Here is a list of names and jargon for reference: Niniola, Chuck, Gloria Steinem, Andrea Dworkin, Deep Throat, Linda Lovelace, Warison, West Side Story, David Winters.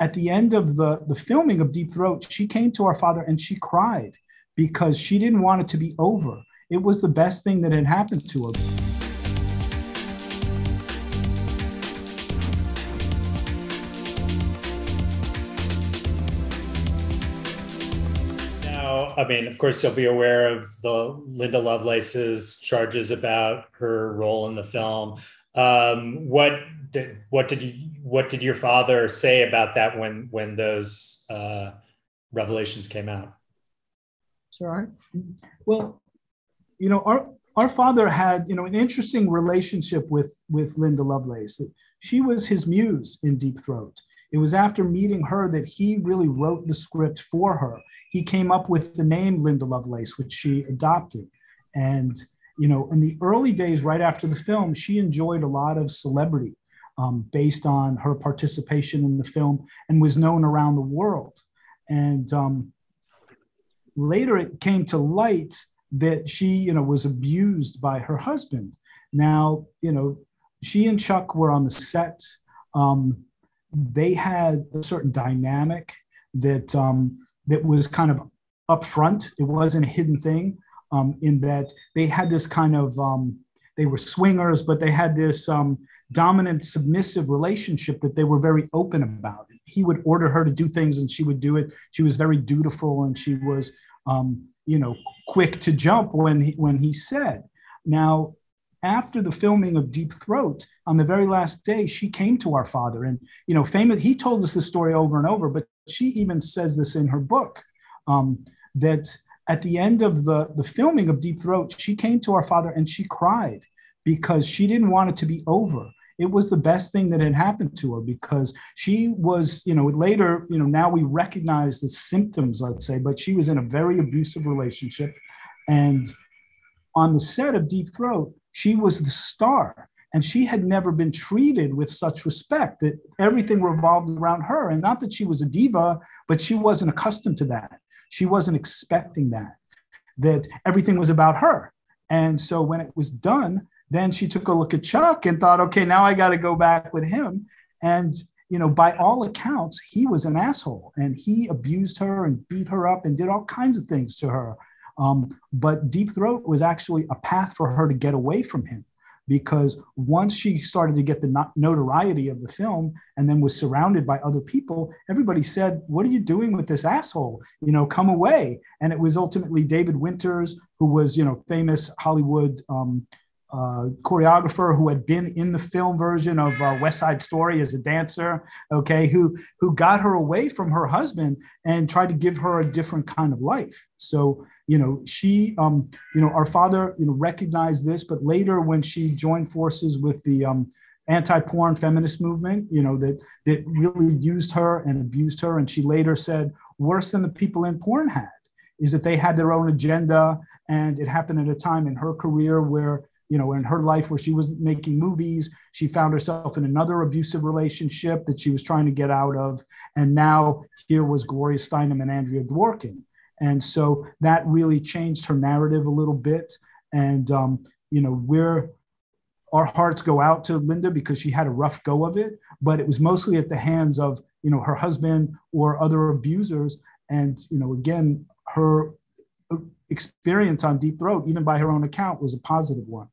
at the end of the filming of Deep Throat, she came to our father and she cried because she didn't want it to be over. It was the best thing that had happened to her. Now, I mean, of course, you'll be aware of the Linda Lovelace's charges about her role in the film. What did your father say about that when those revelations came out? Sure. Well, you know, our father had, you know, an interesting relationship with Linda Lovelace. She was his muse in Deep Throat. It was after meeting her that he really wrote the script for her. He came up with the name Linda Lovelace, which she adopted. And, you know, in the early days, right after the film, she enjoyed a lot of celebrity based on her participation in the film, and was known around the world. And later it came to light that she, you know, was abused by her husband. Now, you know, she and Chuck were on the set. They had a certain dynamic that, that was kind of upfront. It wasn't a hidden thing, in that they had this kind of, they were swingers, but they had this dominant, submissive relationship that they were very open about. He would order her to do things and she would do it. She was very dutiful and she was, you know, quick to jump when he said. Now, after the filming of Deep Throat, on the very last day, she came to our father and, you know, famous, he told us the story over and over, but she even says this in her book, that at the end of the filming of Deep Throat, she came to our father and she cried because she didn't want it to be over. It was the best thing that had happened to her because she was, you know, later, you know, now we recognize the symptoms, I'd say, but she was in a very abusive relationship. And on the set of Deep Throat, she was the star and she had never been treated with such respect that everything revolved around her. And not that she was a diva, but she wasn't accustomed to that. She wasn't expecting that everything was about her. And so when it was done, then she took a look at Chuck and thought, okay, now I got to go back with him. And, you know, by all accounts, he was an asshole and he abused her and beat her up and did all kinds of things to her. But Deep Throat was actually a path for her to get away from him, because once she started to get the notoriety of the film and then was surrounded by other people, everybody said, what are you doing with this asshole? You know, come away. And it was ultimately David Winters, who was, you know, famous Hollywood choreographer who had been in the film version of West Side Story as a dancer, okay, who got her away from her husband and tried to give her a different kind of life. So, you know, she, you know, our father, you know, recognized this, but later when she joined forces with the anti-porn feminist movement, you know, that really used her and abused her. And she later said, worse than the people in porn had, is that they had their own agenda. And it happened at a time in her career where, you know, in her life where she wasn't making movies, she found herself in another abusive relationship that she was trying to get out of. And now here was Gloria Steinem and Andrea Dworkin. And so that really changed her narrative a little bit. And, you know, our hearts go out to Linda because she had a rough go of it, but it was mostly at the hands of, you know, her husband or other abusers. And, you know, again, her experience on Deep Throat, even by her own account, was a positive one.